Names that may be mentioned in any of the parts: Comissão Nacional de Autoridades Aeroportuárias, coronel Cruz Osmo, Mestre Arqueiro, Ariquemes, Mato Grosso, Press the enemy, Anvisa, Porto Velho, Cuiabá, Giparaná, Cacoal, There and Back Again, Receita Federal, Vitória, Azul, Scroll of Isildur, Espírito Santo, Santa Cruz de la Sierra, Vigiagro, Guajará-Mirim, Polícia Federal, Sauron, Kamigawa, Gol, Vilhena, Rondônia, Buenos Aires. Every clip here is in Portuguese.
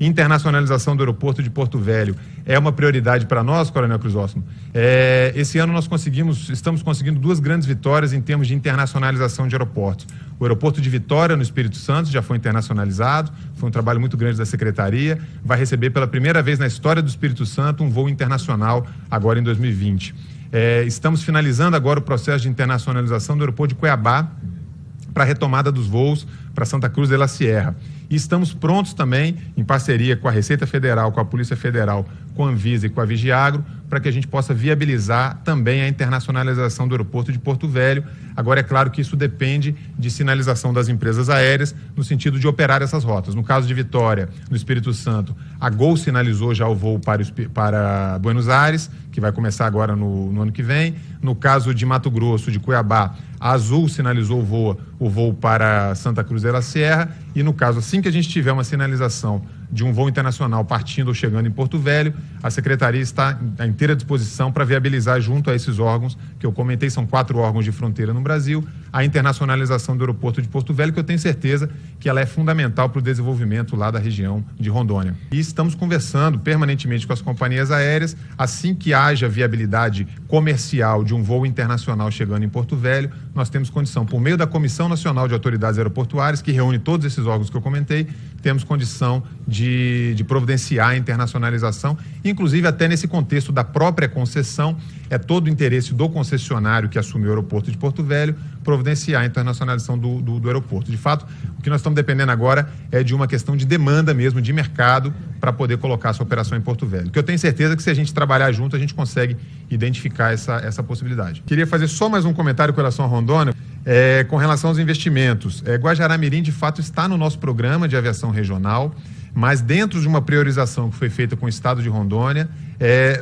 Internacionalização do aeroporto de Porto Velho é uma prioridade para nós, coronel Cruz Osmo. Esse ano nós estamos conseguindo duas grandes vitórias em termos de internacionalização de aeroportos. O aeroporto de Vitória, no Espírito Santo, já foi internacionalizado, foi um trabalho muito grande da Secretaria, vai receber pela primeira vez na história do Espírito Santo um voo internacional agora em 2020. Estamos finalizando agora o processo de internacionalização do aeroporto de Cuiabá, para a retomada dos voos para Santa Cruz de la Sierra. E estamos prontos também, em parceria com a Receita Federal, com a Polícia Federal, com a Anvisa e com a Vigiagro, para que a gente possa viabilizar também a internacionalização do aeroporto de Porto Velho. Agora, é claro que isso depende de sinalização das empresas aéreas, no sentido de operar essas rotas. No caso de Vitória, no Espírito Santo, a Gol sinalizou já o voo para Buenos Aires, que vai começar agora no ano que vem. No caso de Mato Grosso, de Cuiabá, a Azul sinalizou o voo para Santa Cruz de la Sierra. E no caso, assim que a gente tiver uma sinalização de um voo internacional partindo ou chegando em Porto Velho, a Secretaria está à inteira disposição para viabilizar junto a esses órgãos, que eu comentei, são 4 órgãos de fronteira no Brasil, a internacionalização do aeroporto de Porto Velho, que eu tenho certeza que ela é fundamental para o desenvolvimento lá da região de Rondônia. E estamos conversando permanentemente com as companhias aéreas, assim que haja viabilidade comercial de um voo internacional chegando em Porto Velho, nós temos condição, por meio da Comissão Nacional de Autoridades Aeroportuárias, que reúne todos esses órgãos que eu comentei, temos condição de providenciar a internacionalização, inclusive até nesse contexto da própria concessão. É todo o interesse do concessionário que assumiu o aeroporto de Porto Velho providenciar a internacionalização do aeroporto. De fato, o que nós estamos dependendo agora é de uma questão de demanda mesmo, de mercado, para poder colocar essa operação em Porto Velho. Que eu tenho certeza que, se a gente trabalhar junto, a gente consegue identificar essa possibilidade. Queria fazer só mais um comentário com relação a Rondônia. Com relação aos investimentos, Guajará-Mirim, de fato, está no nosso programa de aviação regional, mas dentro de uma priorização que foi feita com o Estado de Rondônia,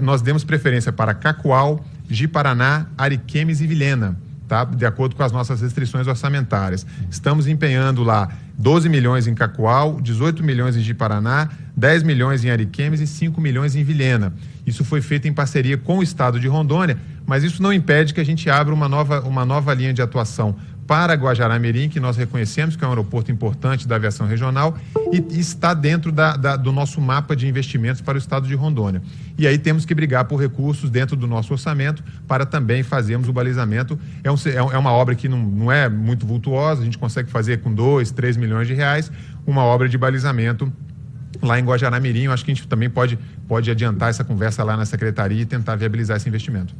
nós demos preferência para Cacoal, Giparaná, Ariquemes e Vilhena, tá? De acordo com as nossas restrições orçamentárias. Estamos empenhando lá 12 milhões em Cacoal, 18 milhões em Giparaná, 10 milhões em Ariquemes e 5 milhões em Vilhena. Isso foi feito em parceria com o Estado de Rondônia, mas isso não impede que a gente abra uma nova linha de atuação para Guajará-Mirim, que nós reconhecemos que é um aeroporto importante da aviação regional e está dentro do nosso mapa de investimentos para o Estado de Rondônia. E aí temos que brigar por recursos dentro do nosso orçamento para também fazermos o balizamento. É uma obra que não é muito vultuosa, a gente consegue fazer com 2, 3 milhões de reais, uma obra de balizamento lá em Guajará-Mirim. Eu acho que a gente também pode adiantar essa conversa lá na Secretaria e tentar viabilizar esse investimento.